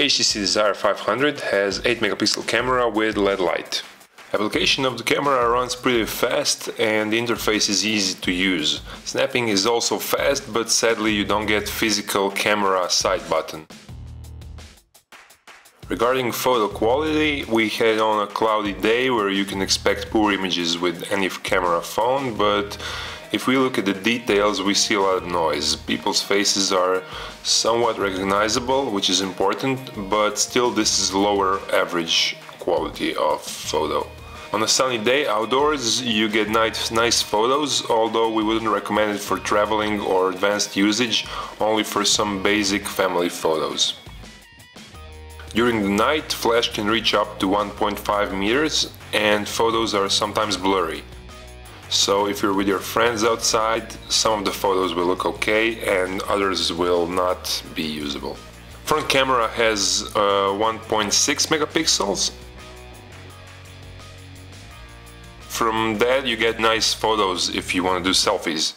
HTC Desire 500 has 8-megapixel camera with LED light. Application of the camera runs pretty fast and the interface is easy to use. Snapping is also fast, but sadly you don't get physical camera side button. Regarding photo quality, we had on a cloudy day where you can expect poor images with any camera phone, but if we look at the details we see a lot of noise. People's faces are somewhat recognizable, which is important, but still this is lower average quality of photo. On a sunny day outdoors you get nice photos, although we wouldn't recommend it for traveling or advanced usage, only for some basic family photos. During the night flash can reach up to 1.5 meters and photos are sometimes blurry. So if you're with your friends outside, some of the photos will look okay and others will not be usable. Front camera has 1.6 megapixels. From that you get nice photos if you want to do selfies.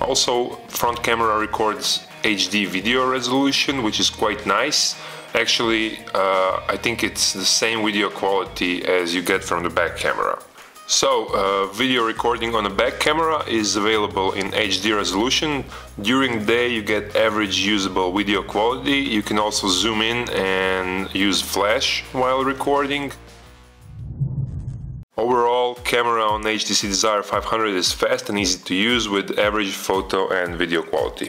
Also, front camera records HD video resolution, which is quite nice. Actually, I think it's the same video quality as you get from the back camera. So, video recording on the back camera is available in HD resolution. During the day you get average usable video quality. You can also zoom in and use flash while recording. Overall, camera on HTC Desire 500 is fast and easy to use with average photo and video quality.